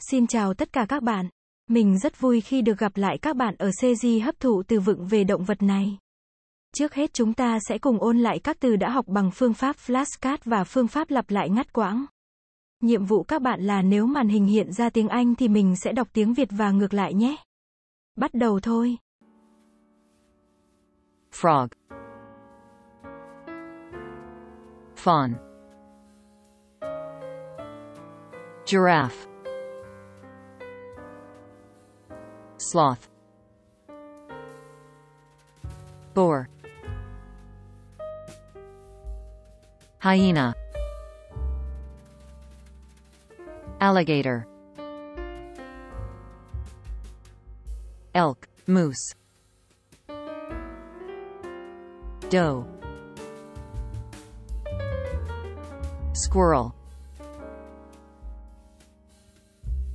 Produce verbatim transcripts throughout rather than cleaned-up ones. Xin chào tất cả các bạn. Mình rất vui khi được gặp lại các bạn ở series hấp thụ từ vựng về động vật này. Trước hết chúng ta sẽ cùng ôn lại các từ đã học bằng phương pháp flashcard và phương pháp lặp lại ngắt quãng. Nhiệm vụ các bạn là nếu màn hình hiện ra tiếng Anh thì mình sẽ đọc tiếng Việt và ngược lại nhé. Bắt đầu thôi. Frog, fawn, giraffe, sloth, boar, hyena, alligator, elk, moose, doe, squirrel,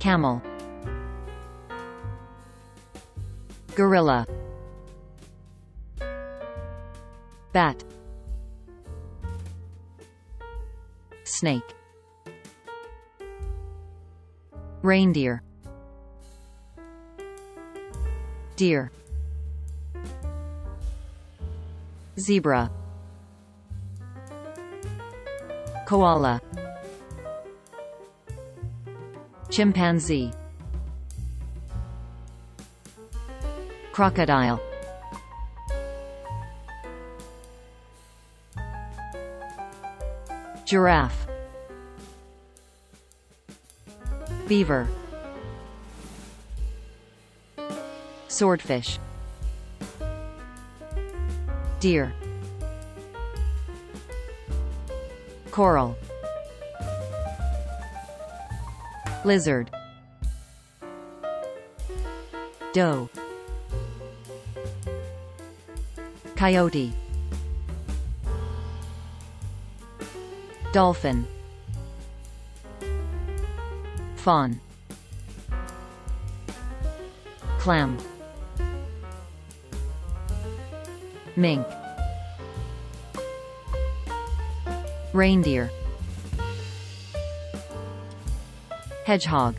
camel, gorilla, bat, snake, reindeer, deer, zebra, koala, chimpanzee, crocodile. Giraffe, beaver, swordfish, deer, coral, lizard, doe, coyote, dolphin, fawn, clam, mink, reindeer, hedgehog,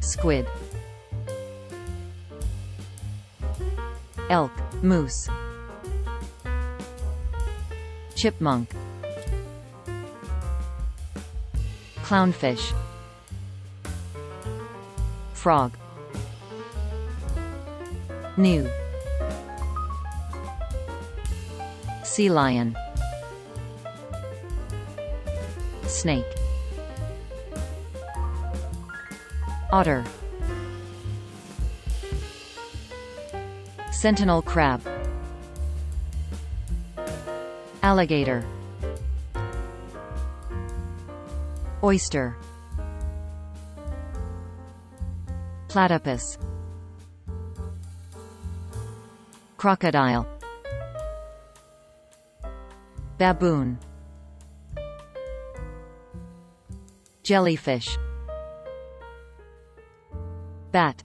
squid, elk, moose, chipmunk, clownfish, frog, gnu, sea lion, snake, otter, sentinel crab, alligator, oyster, platypus, crocodile, baboon, jellyfish, bat,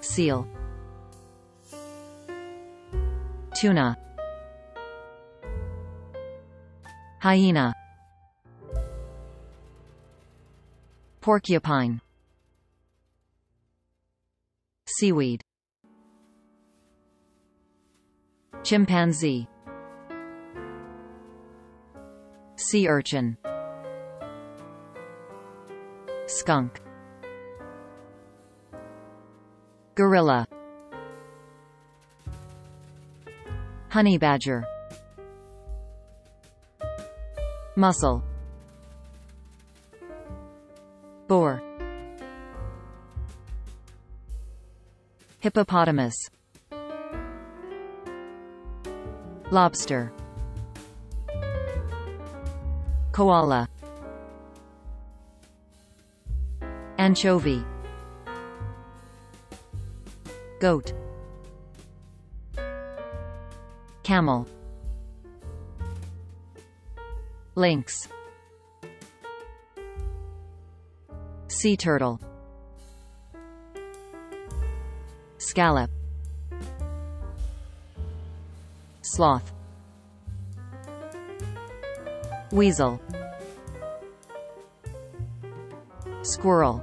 seal, tuna, hyena, porcupine, seaweed, chimpanzee, sea urchin, skunk, gorilla, honey badger, mussel, boar, hippopotamus, lobster, koala, anchovy, goat, camel, lynx, sea turtle, scallop, sloth, weasel, squirrel,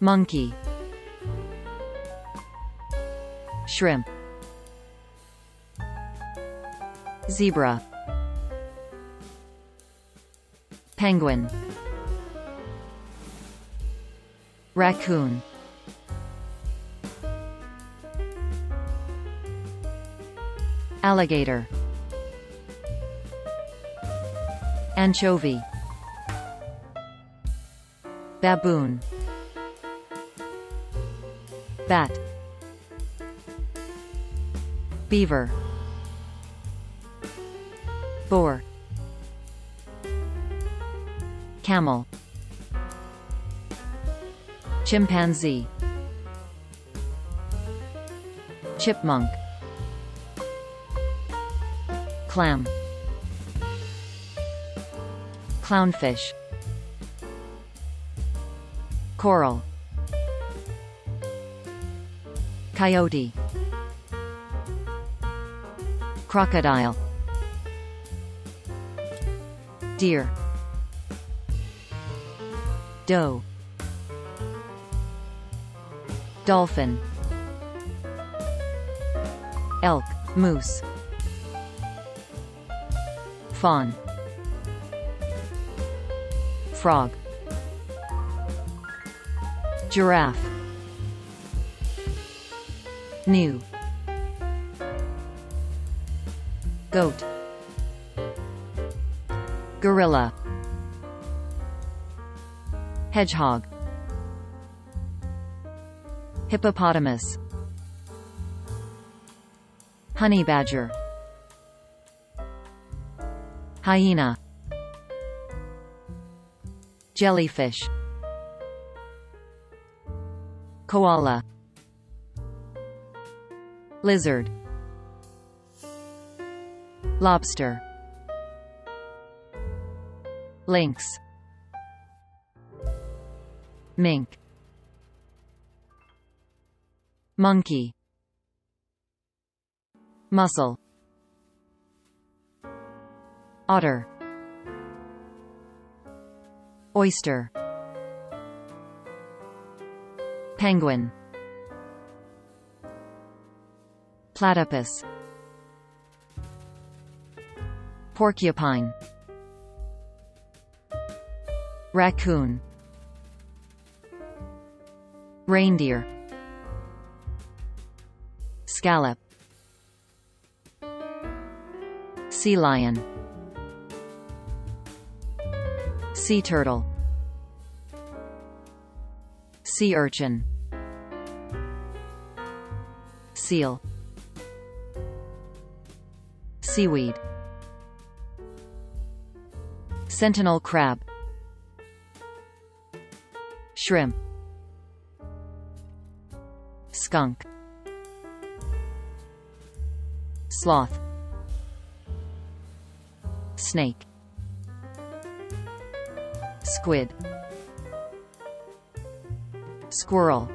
monkey, shrimp, zebra, penguin, raccoon. Alligator, anchovy, baboon, bat, beaver, boar, camel, chimpanzee, chipmunk, clam, clownfish, coral, coyote, crocodile, deer, doe, dolphin, elk, moose, fawn, frog, giraffe, gnu, goat, gorilla, hedgehog, hippopotamus, honey badger, hyena, jellyfish, koala, lizard, lobster, lynx, mink, monkey, mussel, otter, oyster, penguin, platypus, porcupine, raccoon, reindeer, scallop, sea lion, sea turtle, sea urchin, seal, seaweed, Sentinel crab, shrimp, skunk, sloth, snake, squid, squirrel,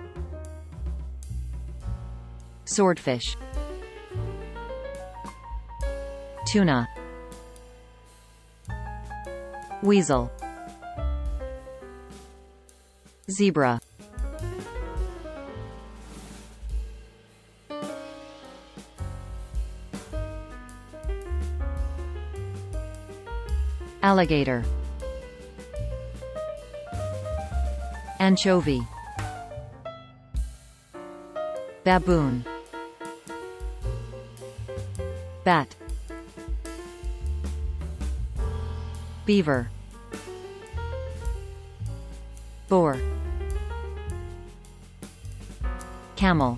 swordfish, tuna, weasel, zebra. Alligator, anchovy, baboon, bat, beaver, boar, camel,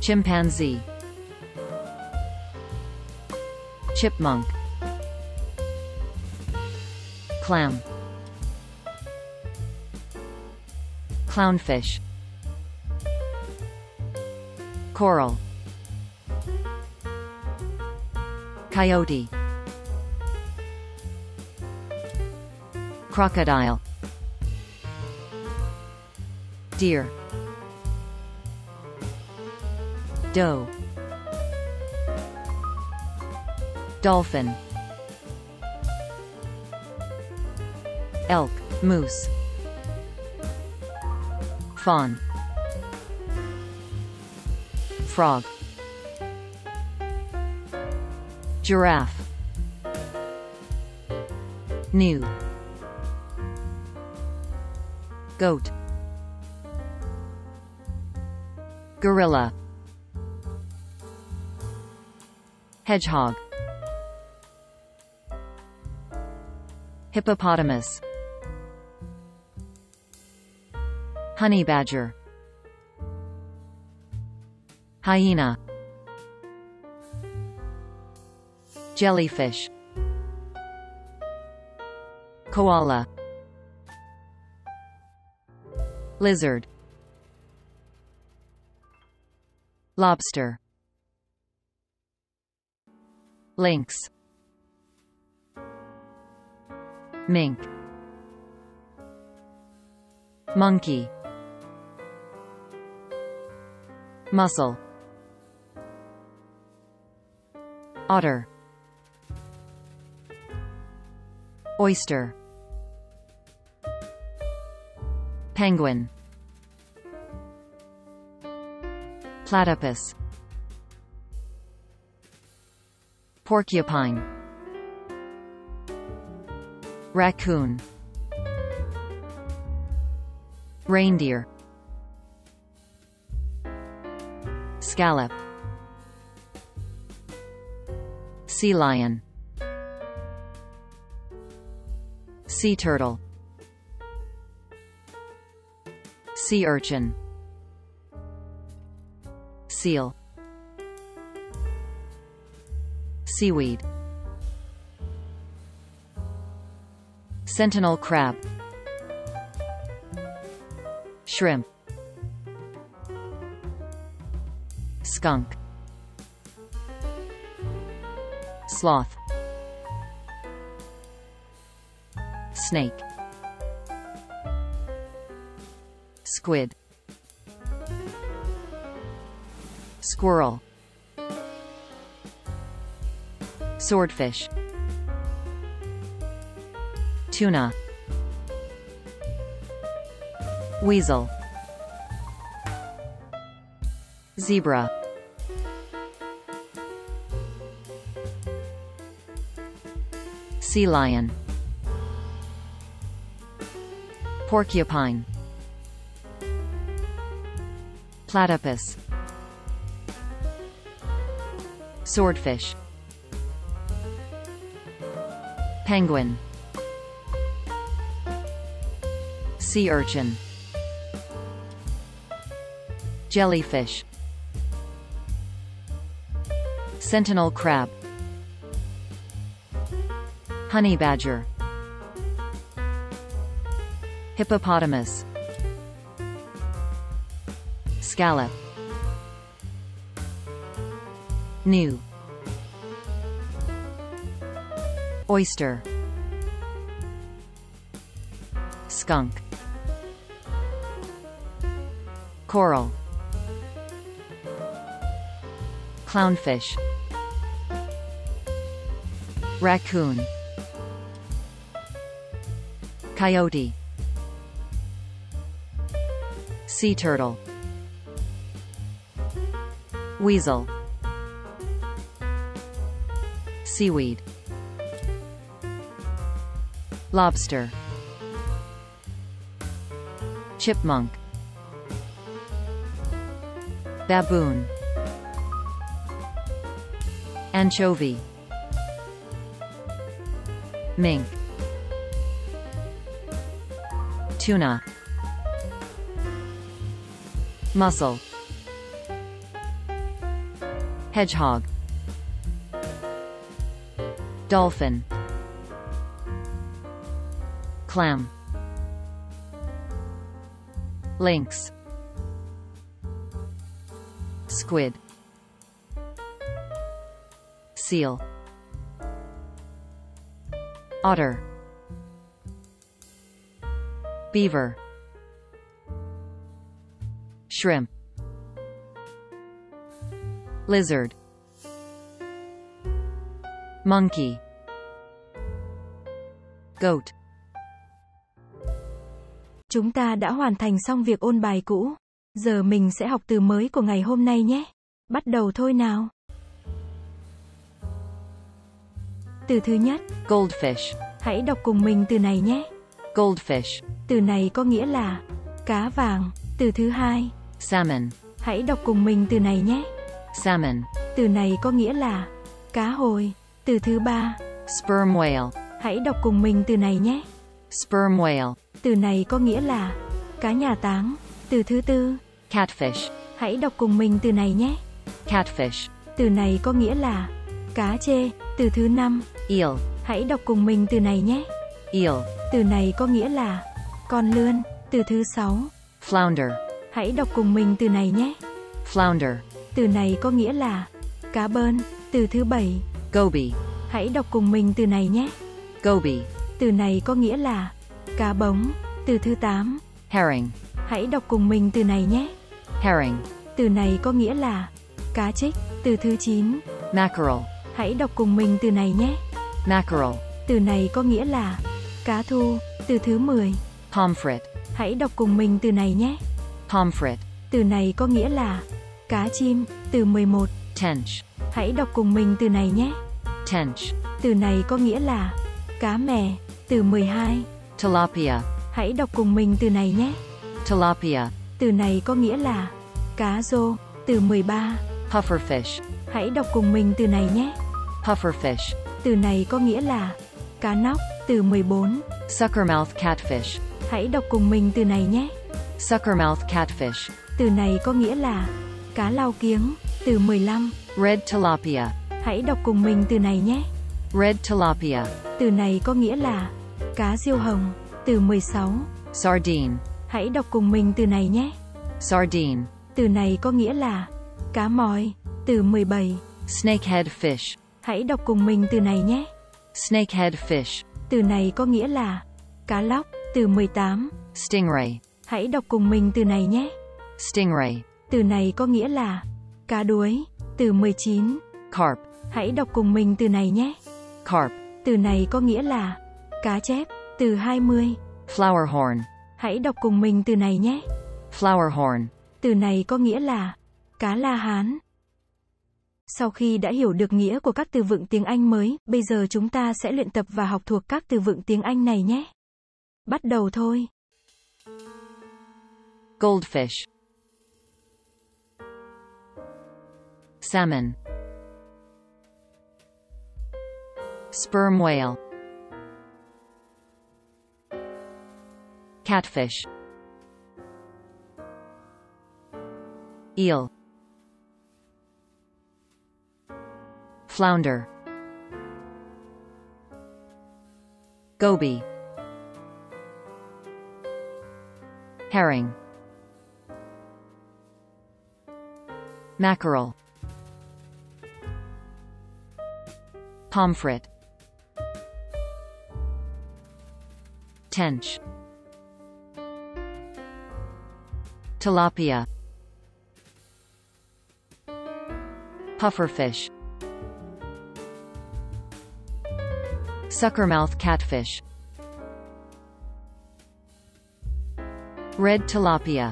chimpanzee, chipmunk, clam, clownfish, coral, coyote, crocodile, deer, doe, dolphin, elk, moose, fawn, frog, giraffe, gnu, goat, gorilla, hedgehog, hippopotamus, honey badger, hyena, jellyfish, koala, lizard, lobster, lynx, mink, monkey, mussel, otter, oyster, penguin, platypus, porcupine, raccoon, reindeer, scallop, sea lion, sea turtle, sea urchin, seal, seaweed, sentinel crab, shrimp, skunk, sloth, snake, squid, squirrel, swordfish, tuna, weasel, zebra. Sea lion, porcupine, platypus, swordfish, penguin, sea urchin, jellyfish, sentinel crab, honey badger, hippopotamus, scallop, gnu, oyster, skunk, coral, clownfish, raccoon, coyote, sea turtle, weasel, seaweed, lobster, chipmunk, baboon, anchovy, mink, tuna, mussel, hedgehog, dolphin, clam, lynx, squid, seal, otter, beaver, shrimp, lizard, monkey, goat. Chúng ta đã hoàn thành xong việc ôn bài cũ. Giờ mình sẽ học từ mới của ngày hôm nay nhé. Bắt đầu thôi nào. Từ thứ nhất, goldfish. Hãy đọc cùng mình từ này nhé. Goldfish. Từ này có nghĩa là cá vàng. Từ thứ hai, salmon. Hãy đọc cùng mình từ này nhé. Salmon. Từ này có nghĩa là cá hồi. Từ thứ ba, sperm whale. Hãy đọc cùng mình từ này nhé. Sperm whale. Từ này có nghĩa là cá nhà táng. Từ thứ tư, catfish. Hãy đọc cùng mình từ này nhé. Catfish. Từ này có nghĩa là cá chê. Từ thứ năm, eel. Hãy đọc cùng mình từ này nhé. Eel. Từ này có nghĩa là con lươn. Từ thứ sáu, flounder. Hãy đọc cùng mình từ này nhé. Flounder. Từ này có nghĩa là cá bơn. Từ thứ bảy, goby. Hãy đọc cùng mình từ này nhé. Goby. Từ này có nghĩa là cá bống. Từ thứ tám, herring. Hãy đọc cùng mình từ này nhé. Herring. Từ này có nghĩa là cá trích. Từ thứ chín, mackerel. Hãy đọc cùng mình từ này nhé. Mackerel. Từ này có nghĩa là cá thu. Từ thứ mười, pomfret. Hãy đọc cùng mình từ này nhé. Pomfret. Từ này có nghĩa là cá chim. Từ mười một, tench. Hãy đọc cùng mình từ này nhé. Tench. Từ này có nghĩa là cá mè. Từ mười hai, tilapia. Hãy đọc cùng mình từ này nhé. Tilapia. Từ này có nghĩa là cá rô. Từ mười ba, pufferfish. Hãy đọc cùng mình từ này nhé. Pufferfish. Từ này có nghĩa là cá nóc. Từ mười bốn, suckermouth catfish. Hãy đọc cùng mình từ này nhé. Suckermouth catfish. Từ này có nghĩa là cá lau kiếng. Từ mười lăm, red tilapia. Hãy đọc cùng mình từ này nhé. Red tilapia. Từ này có nghĩa là cá diêu hồng. Từ mười sáu, sardine. Hãy đọc cùng mình từ này nhé. Sardine. Từ này có nghĩa là cá mòi. Từ mười bảy, snakehead fish. Hãy đọc cùng mình từ này nhé. Snakehead fish. Từ này có nghĩa là cá lóc. Từ mười tám, stingray. Hãy đọc cùng mình từ này nhé. Stingray. Từ này có nghĩa là cá đuối. Từ mười chín, carp. Hãy đọc cùng mình từ này nhé. Carp. Từ này có nghĩa là cá chép. Từ hai mươi, flowerhorn. Hãy đọc cùng mình từ này nhé. Flowerhorn. Từ này có nghĩa là cá la hán. Sau khi đã hiểu được nghĩa của các từ vựng tiếng Anh mới, bây giờ chúng ta sẽ luyện tập và học thuộc các từ vựng tiếng Anh này nhé. Bắt đầu thôi. Goldfish, salmon, sperm whale, catfish, eel, flounder, goby, herring, mackerel, pomfret, tench, tilapia, pufferfish, suckermouth catfish, red tilapia,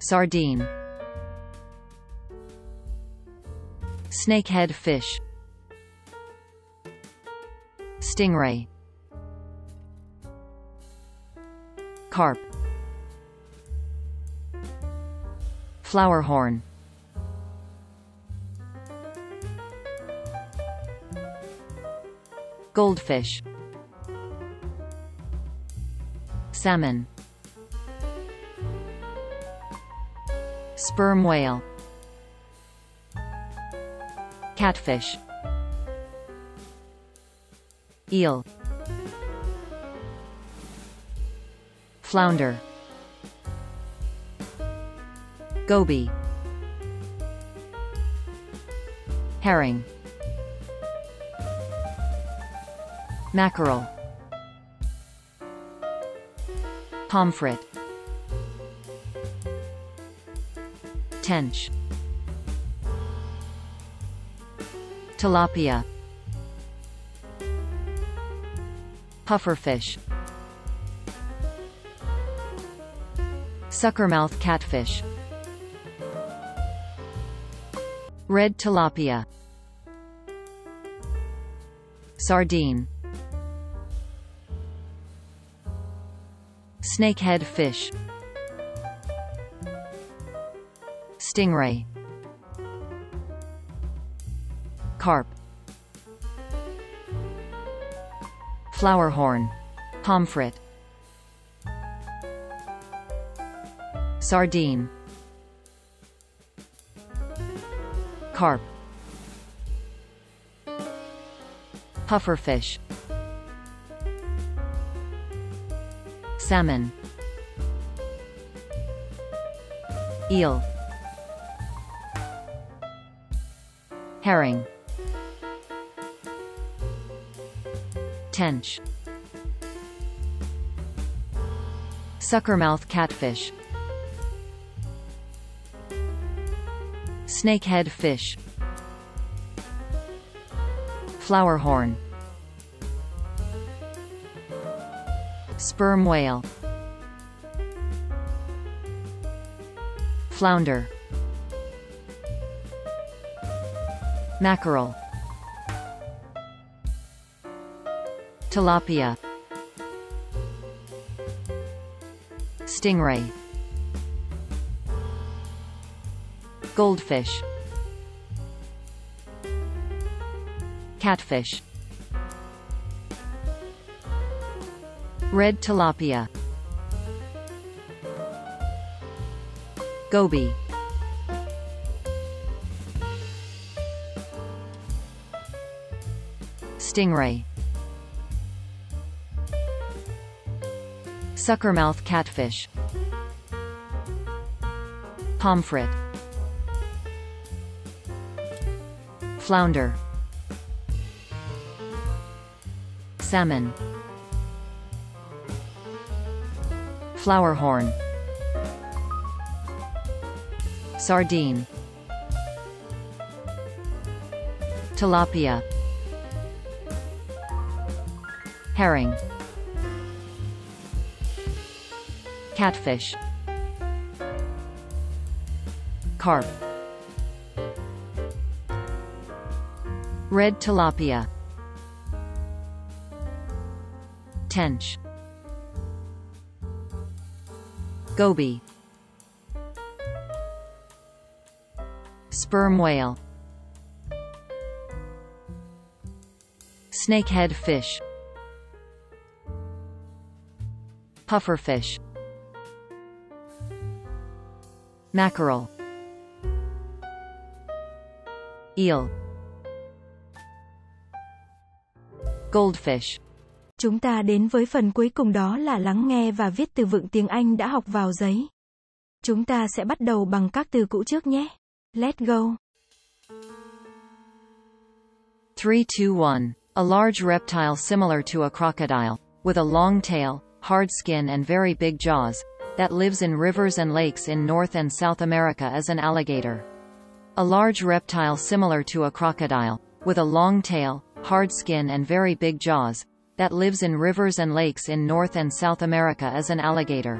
sardine, snakehead fish, stingray, carp, flowerhorn. Goldfish, salmon, sperm whale, catfish, eel, flounder, goby, herring, mackerel, pomfret, tench, tilapia, pufferfish, suckermouth catfish, red tilapia, sardine, snakehead fish, stingray, carp, flowerhorn, pomfret, sardine, carp, pufferfish, salmon, eel, herring, tench, suckermouth catfish, snakehead fish, flowerhorn, sperm whale, flounder, mackerel, tilapia, stingray, goldfish, catfish, red tilapia, goby. Stingray, suckermouth catfish, pomfret, flounder, salmon, flowerhorn, sardine, tilapia, herring, catfish, carp, red tilapia, tench, goby, sperm whale, snakehead fish, pufferfish, mackerel, eel, goldfish. Chúng ta đến với phần cuối cùng, đó là lắng nghe và viết từ vựng tiếng Anh đã học vào giấy. Chúng ta sẽ bắt đầu bằng các từ cũ trước nhé. Let's go. three two one. A large reptile similar to a crocodile, with a long tail, hard skin and very big jaws, that lives in rivers and lakes in North and South America is an alligator. A large reptile similar to a crocodile, with a long tail, hard skin and very big jaws, that lives in rivers and lakes in North and South America is an alligator.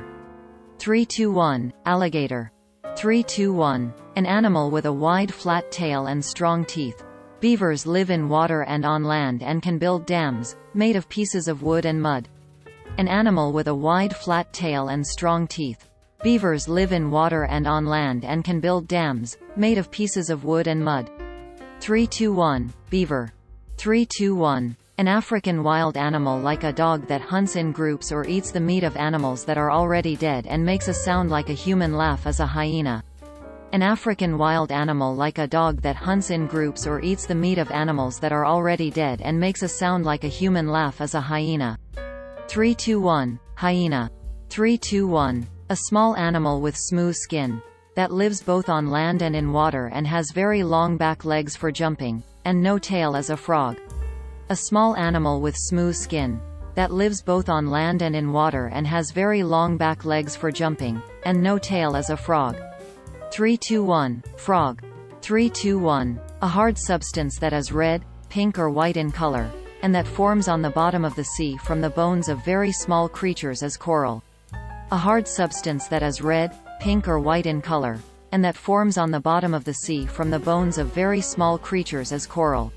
three two one. Alligator. three two one. An animal with a wide flat tail and strong teeth. Beavers live in water and on land and can build dams, made of pieces of wood and mud. An animal with a wide flat tail and strong teeth. Beavers live in water and on land and can build dams, made of pieces of wood and mud. three two one. Beaver. three two one. An African wild animal like a dog that hunts in groups or eats the meat of animals that are already dead and makes a sound like a human laugh is a hyena. An African wild animal like a dog that hunts in groups or eats the meat of animals that are already dead and makes a sound like a human laugh is a hyena. three two one. Hyena. three two one. A small animal with smooth skin, that lives both on land and in water and has very long back legs for jumping, and no tail is a frog. A small animal with smooth skin, that lives both on land and in water and has very long back legs for jumping, and no tail is a frog. three two one. Frog. three two one. A hard substance that is red, pink or white in color, and that forms on the bottom of the sea from the bones of very small creatures is coral. A hard substance that is red, pink or white in color, and that forms on the bottom of the sea from the bones of very small creatures is coral.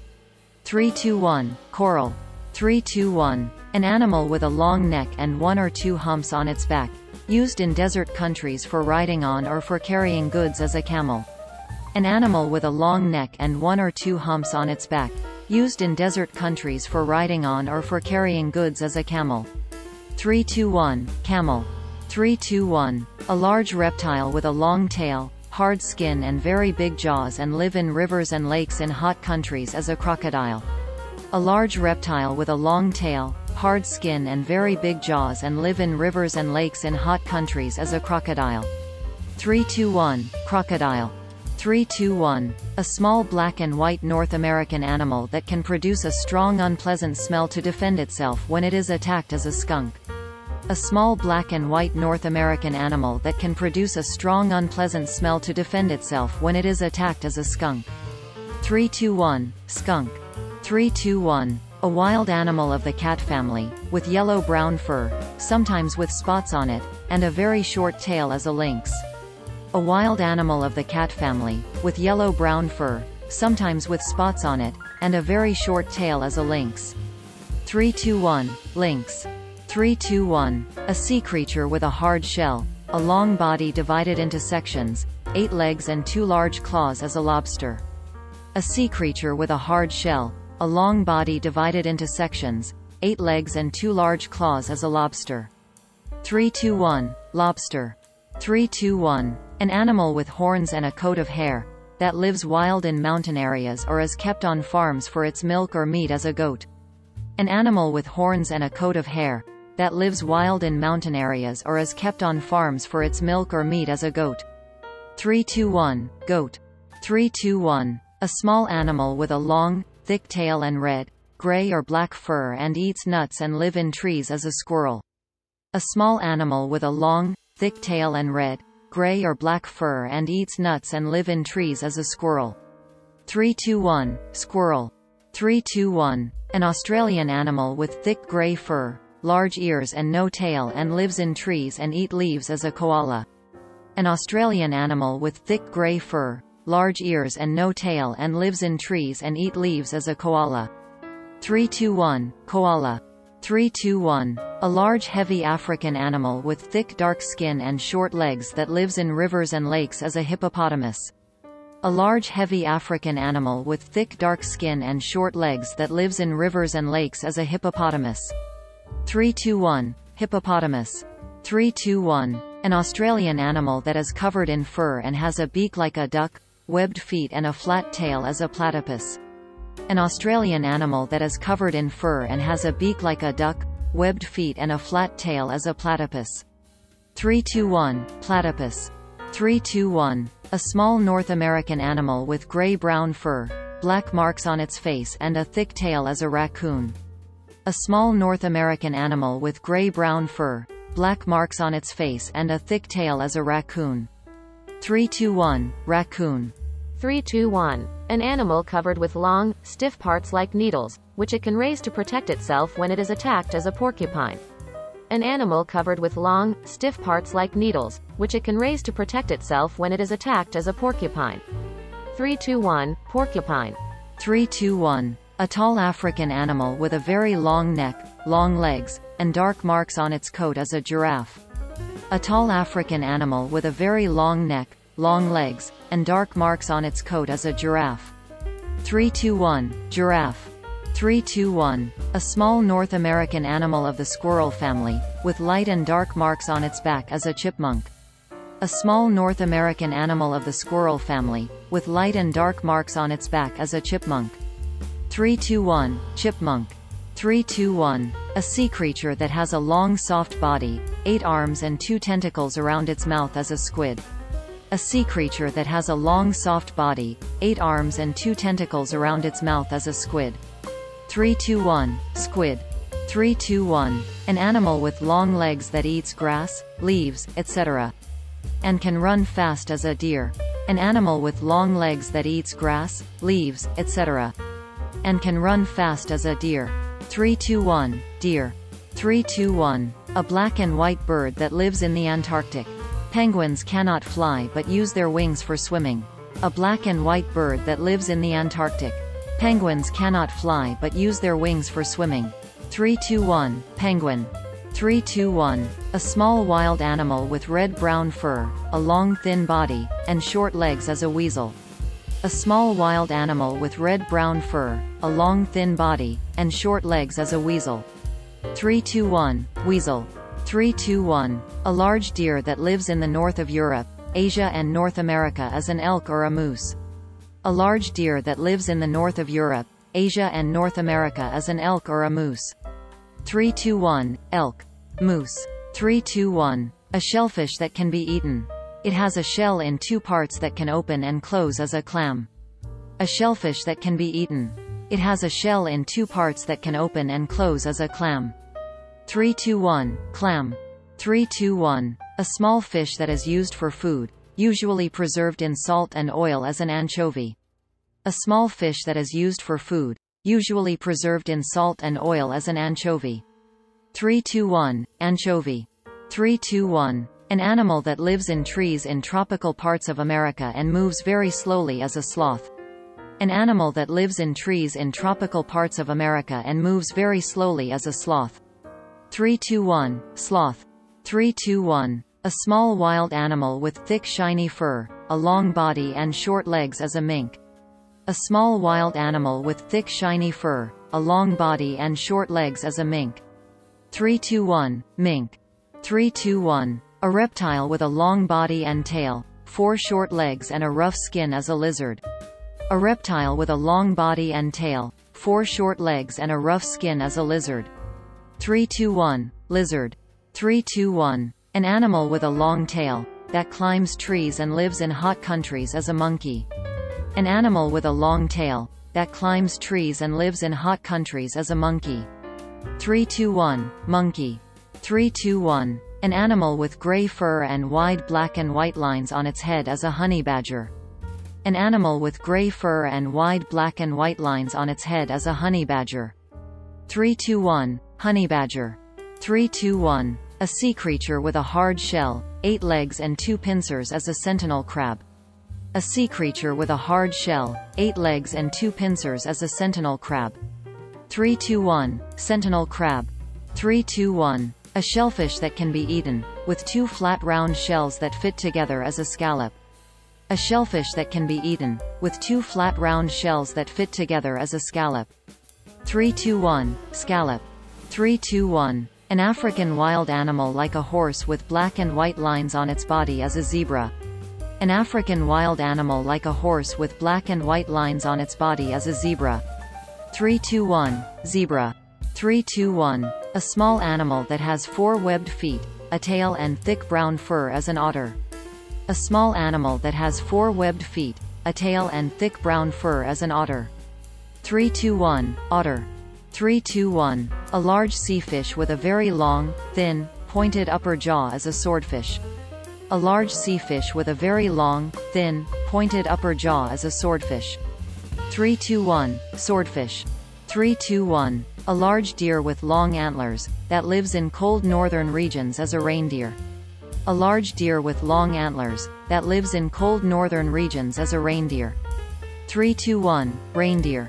three two one. Coral. three two one. An animal with a long neck and one or two humps on its back, used in desert countries for riding on or for carrying goods as a camel. An animal with a long neck and one or two humps on its back, used in desert countries for riding on or for carrying goods as a camel. three two one. Camel. three two one. A large reptile with a long tail, hard skin and very big jaws and live in rivers and lakes in hot countries as a crocodile. A large reptile with a long tail, hard skin and very big jaws and live in rivers and lakes in hot countries as a crocodile. three two one. Crocodile. three two one. A small black and white North American animal that can produce a strong unpleasant smell to defend itself when it is attacked as a skunk. A small black and white North American animal that can produce a strong unpleasant smell to defend itself when it is attacked as a skunk. three two one. Skunk. three two one. A wild animal of the cat family, with yellow-brown fur, sometimes with spots on it, and a very short tail as a lynx. A wild animal of the cat family, with yellow-brown fur, sometimes with spots on it, and a very short tail as a lynx. three two one. Lynx. three two one. A sea creature with a hard shell, a long body divided into sections, eight legs and two large claws as a lobster. A sea creature with a hard shell, a long body divided into sections, eight legs and two large claws as a lobster. three two one. Lobster. three two one. An animal with horns and a coat of hair, that lives wild in mountain areas or is kept on farms for its milk or meat as a goat. An animal with horns and a coat of hair, that lives wild in mountain areas or is kept on farms for its milk or meat as a goat. three two one. Goat. three two one. A small animal with a long, thick tail and red, gray or black fur and eats nuts and live in trees as a squirrel. A small animal with a long, thick tail and red, gray or black fur and eats nuts and live in trees as a squirrel. three two one. Squirrel. three two one. An Australian animal with thick grey fur, large ears and no tail and lives in trees and eat leaves as a koala. An Australian animal with thick grey fur, large ears and no tail and lives in trees and eat leaves as a koala. three two one. Koala. three two one. A large heavy African animal with thick dark skin and short legs that lives in rivers and lakes as a hippopotamus. A large heavy African animal with thick dark skin and short legs that lives in rivers and lakes as a hippopotamus. three two one. Hippopotamus. three two one. An Australian animal that is covered in fur and has a beak like a duck, webbed feet and a flat tail as a platypus. An Australian animal that is covered in fur and has a beak like a duck, webbed feet and a flat tail as a platypus. three two one. Platypus. three two one. A small North American animal with gray-brown fur, black marks on its face and a thick tail as a raccoon. A small North American animal with gray-brown fur, black marks on its face and a thick tail as a raccoon. three two one. Raccoon. three two one. An animal covered with long, stiff parts like needles, which it can raise to protect itself when it is attacked as a porcupine. An animal covered with long, stiff parts like needles, which it can raise to protect itself when it is attacked as a porcupine. three two one. Porcupine. three two one. A tall African animal with a very long neck, long legs, and dark marks on its coat as a giraffe. A tall African animal with a very long neck, long legs, and dark marks on its coat as a giraffe. three two one. Giraffe. three two one. A small North American animal of the squirrel family, with light and dark marks on its back as a chipmunk. A small North American animal of the squirrel family, with light and dark marks on its back as a chipmunk. three two one. Chipmunk. three two one. A sea creature that has a long soft body, eight arms and two tentacles around its mouth as a squid. A sea creature that has a long soft body, eight arms and two tentacles around its mouth as a squid. three two one. Squid. three two one. An animal with long legs that eats grass, leaves, et cetera, and can run fast as a deer. an animal with long legs that eats grass, leaves, et cetera, and can run fast as a deer. three two one, deer. three two one, a black and white bird that lives in the Antarctic. Penguins cannot fly but use their wings for swimming. A black and white bird that lives in the Antarctic. Penguins cannot fly but use their wings for swimming. three two one, penguin. three two one, a small wild animal with red-brown fur, a long thin body, and short legs as a weasel. A small wild animal with red-brown fur, a long thin body, and short legs as a weasel. three two one, weasel. three two one, a large deer that lives in the north of Europe, Asia and North America as an elk or a moose. A large deer that lives in the north of Europe, Asia and North America as an elk or a moose. three two one, elk. Moose. three two one, a shellfish that can be eaten. It has a shell in two parts that can open and close as a clam. A shellfish that can be eaten. It has a shell in two parts that can open and close as a clam. three two one, clam. three two one, a small fish that is used for food, usually preserved in salt and oil as an anchovy. A small fish that is used for food, usually preserved in salt and oil as an anchovy. three two one, anchovy. three two one, an animal that lives in trees in tropical parts of America and moves very slowly as a sloth. An animal that lives in trees in tropical parts of America and moves very slowly as a sloth. three two one, sloth. three two one, a small wild animal with thick shiny fur, a long body and short legs as a mink. A small wild animal with thick shiny fur, a long body and short legs as a mink. three two one, mink. three two one, a reptile with a long body and tail, four short legs and a rough skin as a lizard. A reptile with a long body and tail, four short legs and a rough skin as a lizard. three two one, lizard. three two one, an animal with a long tail, that climbs trees and lives in hot countries as a monkey. An animal with a long tail, that climbs trees and lives in hot countries as a monkey. three two one, monkey. three two one, an animal with gray fur and wide black and white lines on its head as a honey badger. An animal with gray fur and wide black and white lines on its head as a honey badger. three two one, honey badger. three two one, a sea creature with a hard shell, eight legs and two pincers as a sentinel crab. A sea creature with a hard shell, eight legs and two pincers as a sentinel crab. three two one, sentinel crab. three two one, a shellfish that can be eaten, with two flat round shells that fit together as a scallop. A shellfish that can be eaten, with two flat round shells that fit together as a scallop. three two one, scallop. three two one, an African wild animal like a horse with black and white lines on its body as a zebra. An African wild animal like a horse with black and white lines on its body as a zebra. three two one, zebra. three two one, a small animal that has four webbed feet, a tail and thick brown fur as an otter. A small animal that has four webbed feet, a tail and thick brown fur as an otter. three two one, otter. three two one, a large sea fish with a very long, thin, pointed upper jaw as a swordfish. A large sea fish with a very long, thin, pointed upper jaw as a swordfish. three two one, swordfish. three two one, a large deer with long antlers, that lives in cold northern regions as a reindeer. A large deer with long antlers, that lives in cold northern regions as a reindeer. three two one, reindeer.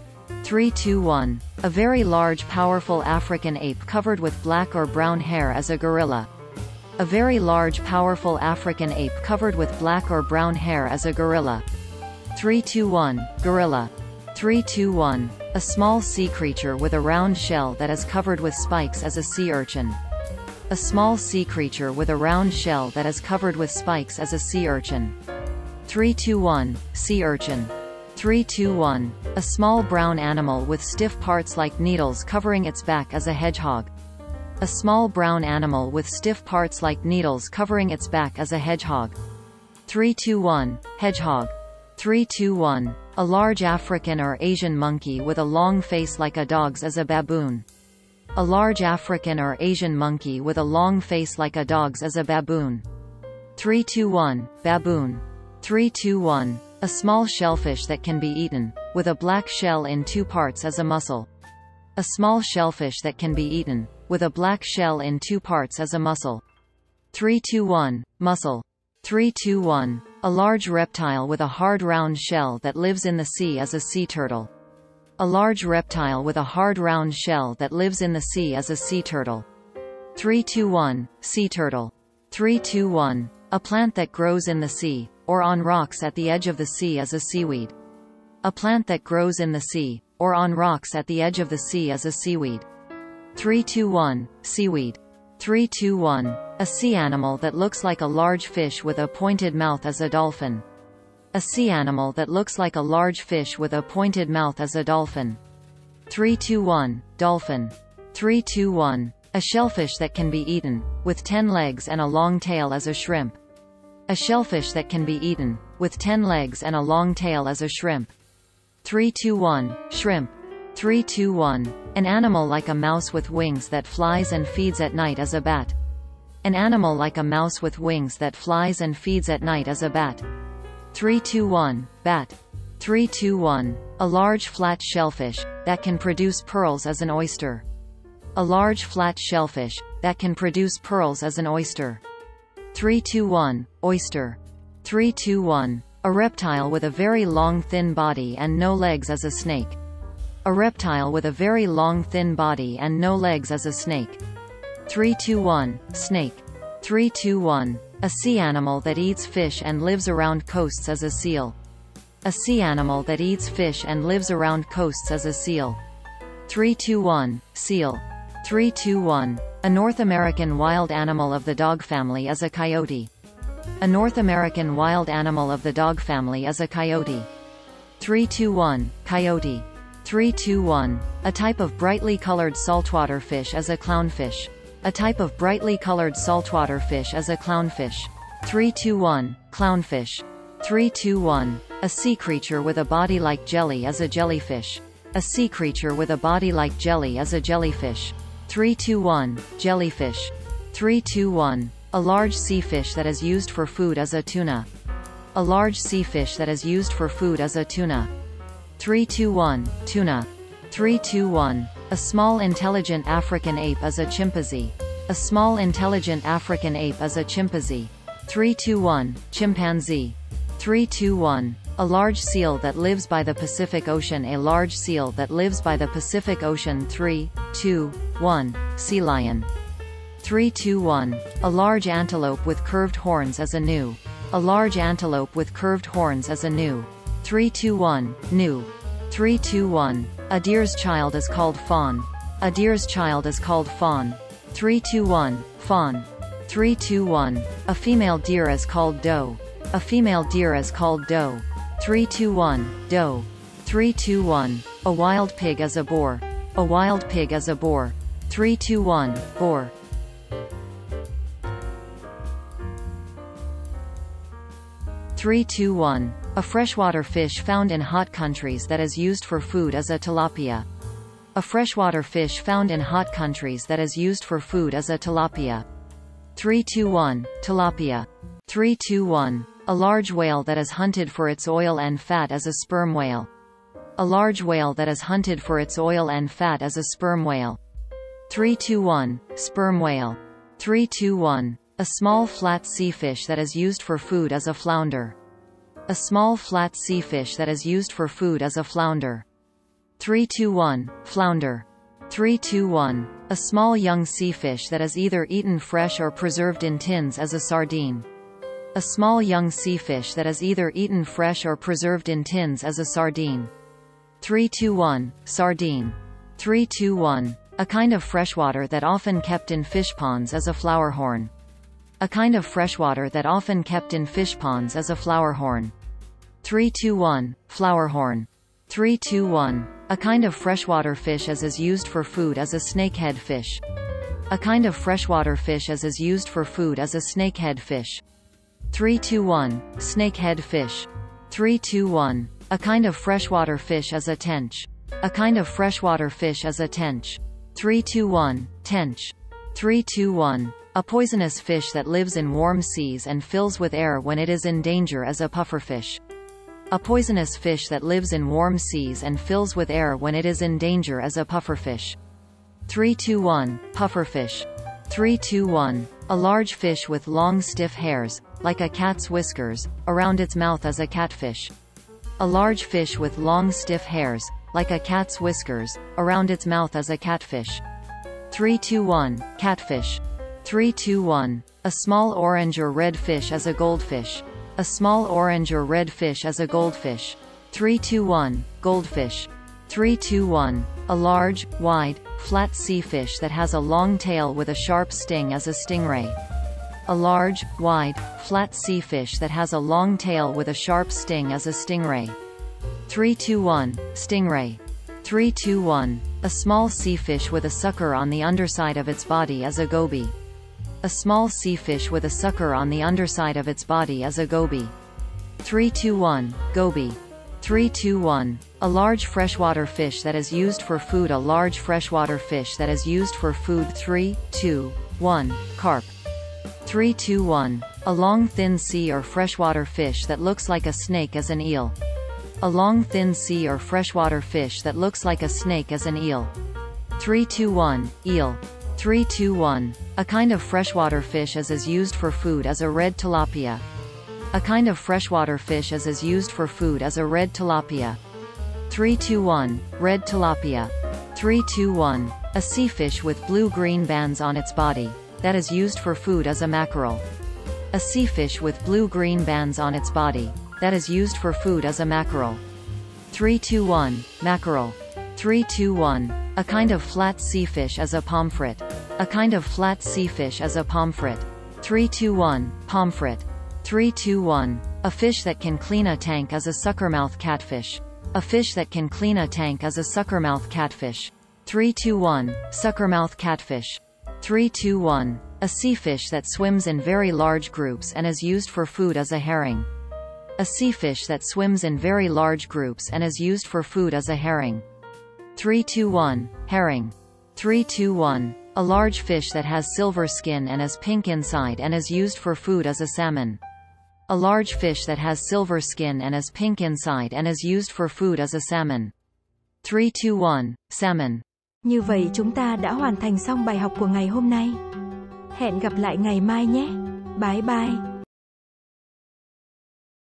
three two one, a very large powerful African ape covered with black or brown hair as a gorilla. A very large powerful African ape covered with black or brown hair as a gorilla. three two one, gorilla. three two one, a small sea creature with a round shell that is covered with spikes as a sea urchin. A small sea creature with a round shell that is covered with spikes as a sea urchin. three two one, sea urchin. three two one, a small brown animal with stiff parts like needles covering its back as a hedgehog. A small brown animal with stiff parts like needles covering its back as a hedgehog. three two one, hedgehog. three two one, a large African or Asian monkey with a long face like a dog's as a baboon. A large African or Asian monkey with a long face like a dog's as a baboon. three two one, baboon. three two one. A small shellfish that can be eaten, with a black shell in two parts, is a mussel. A small shellfish that can be eaten, with a black shell in two parts, is a mussel. three two one. Mussel. three two one. A large reptile with a hard round shell that lives in the sea is a sea turtle. A large reptile with a hard round shell that lives in the sea is a sea turtle. three two one. Sea turtle. three two one. A plant that grows in the sea, or on rocks at the edge of the sea, is a seaweed. A plant that grows in the sea, or on rocks at the edge of the sea, is a seaweed. three two one. Seaweed. three two one. A sea animal that looks like a large fish with a pointed mouth is a dolphin. A sea animal that looks like a large fish with a pointed mouth is a dolphin. three two one. Dolphin. three two one. A shellfish that can be eaten, with ten legs and a long tail, is a shrimp. A shellfish that can be eaten, with ten legs and a long tail, is a shrimp. three two one. Shrimp. three two one. An animal like a mouse with wings that flies and feeds at night is a bat. An animal like a mouse with wings that flies and feeds at night is a bat. three two one. Bat. three two one. A large flat shellfish that can produce pearls is an oyster. A large flat shellfish that can produce pearls is an oyster. three two one. Oyster. three two one. A reptile with a very long thin body and no legs is a snake. A reptile with a very long thin body and no legs is a snake. three two one. Snake. three two one. A sea animal that eats fish and lives around coasts is a seal. A sea animal that eats fish and lives around coasts is a seal. three two one. Seal. three two one. A North American wild animal of the dog family is a coyote. A North American wild animal of the dog family is a coyote. three two one. Coyote. three two one. A type of brightly colored saltwater fish is a clownfish. A type of brightly colored saltwater fish is a clownfish. three two one. Clownfish. three two one. A sea creature with a body like jelly is a jellyfish. A sea creature with a body like jelly is a jellyfish. three two one. Jellyfish. three two one. A large sea fish that is used for food is a tuna. A large sea fish that is used for food is a tuna. three two one. Tuna. three two one. A small intelligent African ape is a chimpanzee. A small intelligent African ape is a chimpanzee. three two one. Chimpanzee. three two one. A large seal that lives by the Pacific Ocean. A large seal that lives by the Pacific Ocean. three two one. Sea lion. three two one. A large antelope with curved horns is a gnu. A large antelope with curved horns is a gnu. three two one. Gnu. three two one. A deer's child is called fawn. A deer's child is called fawn. three two one. Fawn. three two one. A female deer is called doe. A female deer is called doe. three two one. Doe. three two one. A wild pig is a boar. A wild pig is a boar. three two one. Boar. three two one. A freshwater fish found in hot countries that is used for food is a tilapia. A freshwater fish found in hot countries that is used for food is a tilapia. three two one. Tilapia. three two one. A large whale that is hunted for its oil and fat is a sperm whale. A large whale that is hunted for its oil and fat is a sperm whale. three two one. Sperm whale. three two one. A small flat sea fish that is used for food is a flounder. A small flat sea fish that is used for food is a flounder. three two one. Flounder. three two one. A small young sea fish that is either eaten fresh or preserved in tins is a sardine. A small young sea fish that is either eaten fresh or preserved in tins is a sardine. three two one. Sardine. three two one. A kind of freshwater that often kept in fish ponds is a flowerhorn. A kind of freshwater that often kept in fish ponds is a flowerhorn. three two one. Flowerhorn. three two one. A kind of freshwater fish as is used for food is a snakehead fish. A kind of freshwater fish as is used for food is a snakehead fish. three two one. Snakehead fish. three two one. A kind of freshwater fish is a tench. A kind of freshwater fish is a tench. three two one. Tench. three two one. A A poisonous fish that lives in warm seas and fills with air when it is in danger is a pufferfish. A poisonous fish that lives in warm seas and fills with air when it is in danger is a pufferfish. three two one, pufferfish. three two one. A large fish with long stiff hairs, like a cat's whiskers, around its mouth is a catfish. A large fish with long stiff hairs, like a cat's whiskers, around its mouth is a catfish. three two one, catfish. three two one. A small orange or red fish is a goldfish. A small orange or red fish is a goldfish. three two one, goldfish. three two one. A large, wide, flat sea fish that has a long tail with a sharp sting is a stingray. A large, wide, flat sea fish that has a long tail with a sharp sting is a stingray. three two one, stingray. three two one. A small sea fish with a sucker on the underside of its body is a goby. A small sea fish with a sucker on the underside of its body is a goby. three two one, goby. three two one. A large freshwater fish that is used for food. A large freshwater fish that is used for food. three two one, carp. three two one. A long thin sea or freshwater fish that looks like a snake is an eel. A long thin sea or freshwater fish that looks like a snake is an eel. three two one, eel. three two one. A kind of freshwater fish as is used for food as a red tilapia. A kind of freshwater fish as is used for food as a red tilapia. three two one, red tilapia. three two one. A sea fish with blue-green bands on its body, that is used for food as a mackerel. A sea fish with blue-green bands on its body, that is used for food as a mackerel. three two one, mackerel. three two one. A kind of flat sea fish as a pomfret. A kind of flat sea fish as a pomfret. three two one, pomfret. three two one. A fish that can clean a tank as a suckermouth catfish. A fish that can clean a tank as a suckermouth catfish. three two one, suckermouth catfish. three two one. A sea fish that swims in very large groups and is used for food as a herring. A sea fish that swims in very large groups and is used for food as a herring. three two one, herring. three two one. A large fish that has silver skin and is pink inside and is used for food as a salmon. A large fish that has silver skin and is pink inside and is used for food as a salmon. three two one, salmon. Như vậy chúng ta đã hoàn thành xong bài học của ngày hôm nay. Hẹn gặp lại ngày mai nhé. Bye bye.